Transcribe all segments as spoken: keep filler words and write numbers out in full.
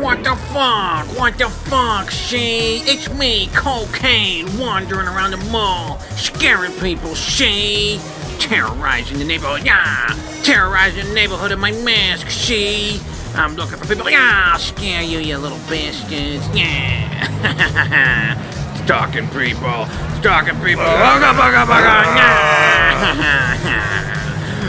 What the fuck? What the fuck, see? It's me, Cocaine, wandering around the mall, scaring people, see? Terrorizing the neighborhood, yeah! Terrorizing the neighborhood of my mask, see? I'm looking for people, yeah! I'll scare you, you little bastards, yeah! Stalking people, stalking people, booga booga booga, yeah!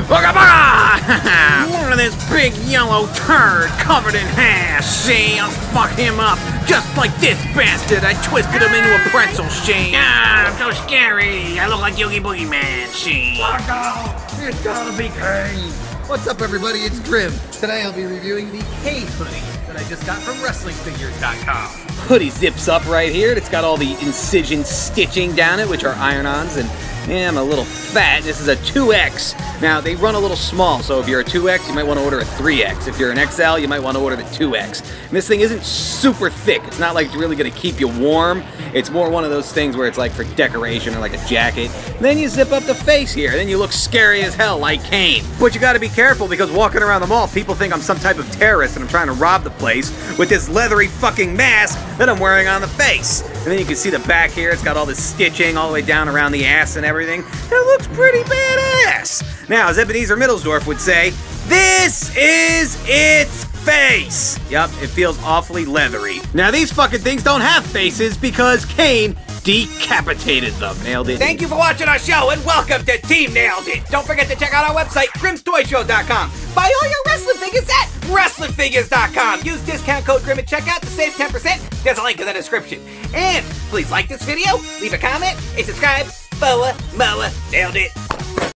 Booga booga! Look at this big yellow turd covered in hair, see? I'll fuck him up just like this bastard. I twisted him into a pretzel, see? Ah, I'm so scary. I look like Yogi Boogie Man, see? Fuck off! It's gotta be Kane! What's up, everybody? It's Grimm. Today I'll be reviewing the Kane hoodie that I just got from Wrestling Figures dot com. Hoodie zips up right here. It's got all the incision stitching down it, which are iron-ons, and yeah, I'm a little fat. This is a two X. Now, they run a little small, so if you're a two X, you might want to order a three X. If you're an X L, you might want to order the two X. And this thing isn't super thick. It's not like it's really going to keep you warm. It's more one of those things where it's like for decoration or like a jacket. And then you zip up the face here, and then you look scary as hell like Kane. But you got to be careful because walking around the mall, people think I'm some type of terrorist and I'm trying to rob the place with this leathery fucking mask that I'm wearing on the face. And then you can see the back here. It's got all this stitching all the way down around the ass and everything. Everything. That looks pretty badass. Now, as Ebenezer Middlesdorf would say, this is its face. Yup, it feels awfully leathery. Now, these fucking things don't have faces because Kane decapitated them. Nailed it. Thank you for watching our show and welcome to Team Nailed It. Don't forget to check out our website, Grimms Toys Show dot com. Buy all your wrestling figures at Wrestling Figures dot com. Use discount code Grimm at checkout to save ten percent. There's a link in the description. And please like this video, leave a comment, and subscribe. Boa, moa, nailed it.